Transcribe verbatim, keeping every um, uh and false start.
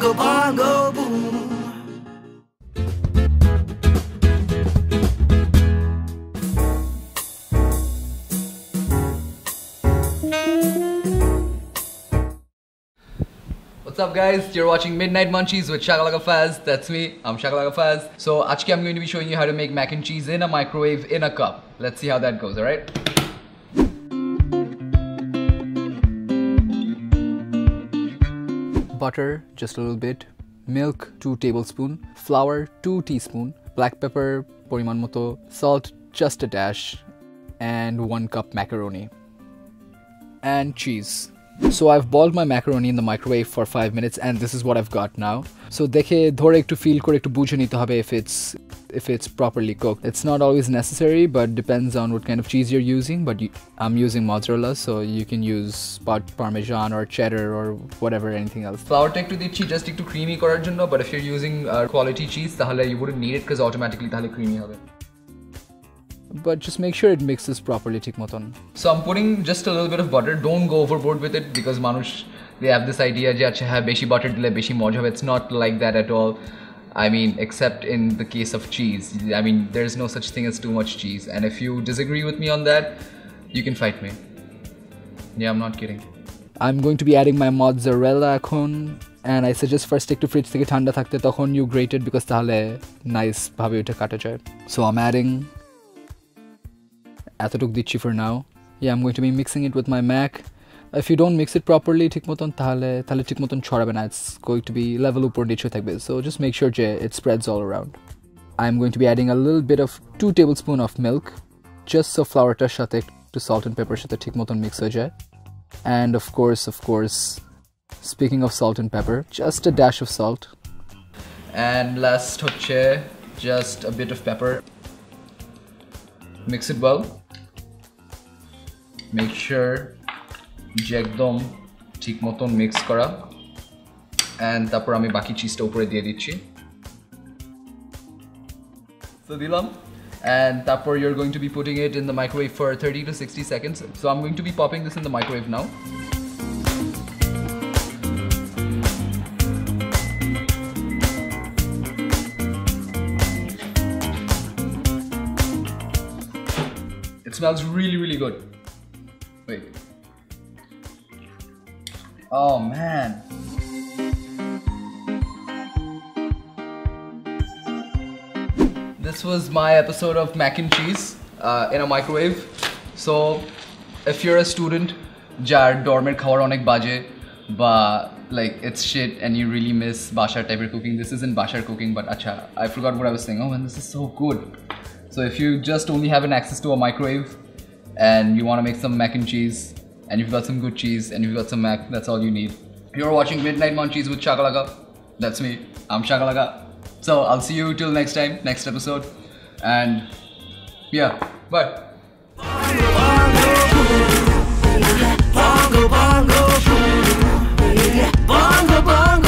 bongo, bongo, boom. What's up guys, you're watching Midnight Munchies with Shakalaka Faz. That's me, I'm Shakalaka Faz. So today I'm going to be showing you how to make mac and cheese in a microwave in a cup. Let's see how that goes, alright? Butter, just a little bit, milk two tablespoons, flour two teaspoons, black pepper poriman moto, salt just a dash, and one cup macaroni and cheese. So I've boiled my macaroni in the microwave for five minutes and this is what I've got now. So dekhe dhore ektu feel kore ektu bujhe nite hobe if it's if it's properly cooked. It's not always necessary but depends on what kind of cheese you're using, but you, I'm using mozzarella, so you can use parmesan or cheddar or whatever, anything else. Flour take to dicchi just take to creamy korar jonno, but if you're using uh, quality cheese tahole you wouldn't need it because automatically tahole creamy hobe. But just make sure it mixes properly thik moton. So I'm putting just a little bit of butter. Don't go overboard with it because manush, they have this idea je acha ha beshi butter dile beshi moja hobe. It's not like that at all. I mean, except in the case of cheese. I mean, there's no such thing as too much cheese. And if you disagree with me on that, you can fight me. Yeah, I'm not kidding. I'm going to be adding my mozzarella ekhon, and I suggest first take to fridge theke thanda thakte tokhon you grate it because tahole nice bhabe eta kata jay. So I'm adding atotuk dicchi for now. Yeah, I'm going to be mixing it with my mac. If you don't mix it properly, thik moton tahole tahole thik moton chhora bana. It's going to be level upor niche thakbe. So just make sure je it spreads all around. I'm going to be adding a little bit of two tablespoons of milk, just so flour ta shate to salt and pepper shate thik moton mix hoye jay. And of course, of course, speaking of salt and pepper, just a dash of salt. And last hocche just a bit of pepper. Mix it well. Make sure jekdom thik moton mix kora. And tapor ami baki cheese ta upore diye dicchi. So dilam. And tapor you're going to be putting it in the microwave for thirty to sixty seconds. So I'm going to be popping this in the microwave now. It smells really, really good. Wait. Oh man. This was my episode of mac and cheese uh, in a microwave. So, if you're a student, jar dormer khawar onek baje, but like it's shit and you really miss bashar type of cooking. This isn't bashar cooking, but acha, I forgot what I was saying. Oh man, this is so good. So if you just only have an access to a microwave and you want to make some mac and cheese and you've got some good cheese and you've got some mac, that's all you need. You're watching Midnight Munchies with Shakalaka. That's me. I'm Shakalaka. So I'll see you till next time, next episode. And yeah, bye. Bongo, bongo, bongo, bongo, bongo, bongo.